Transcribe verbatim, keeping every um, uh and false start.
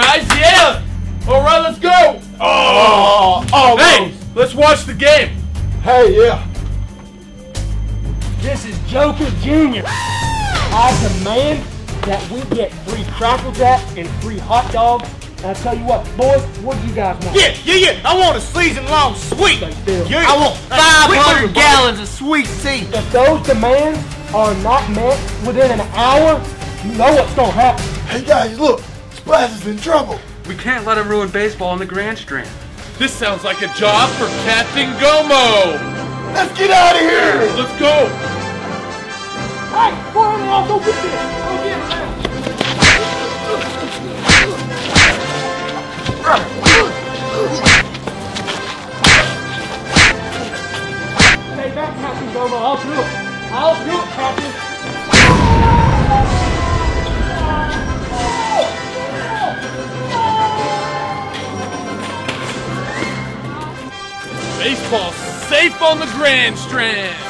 guys. Yeah. All right, let's go. Oh. Oh. Hey, let's watch the game. Hey, yeah. This is Joker Junior I command that we get free Crackle Jack and free hot dogs. And I tell you what, boys, what do you guys want? Yeah, yeah, yeah. I want a season-long sweet. Yeah. I want five hundred gallons of sweet tea. If those demands are not met within an hour, you know what's going to happen. Hey, guys, look. Blaz is in trouble. We can't let him ruin baseball in the Grand Strand. This sounds like a job for Captain Gomo. Let's get out of here. Let's go. Hey, we're on the auto with this. Oh, yeah. Stay back, Captain Gomo. I'll do it. I'll do it, Captain. Baseball safe on the Grand Strand.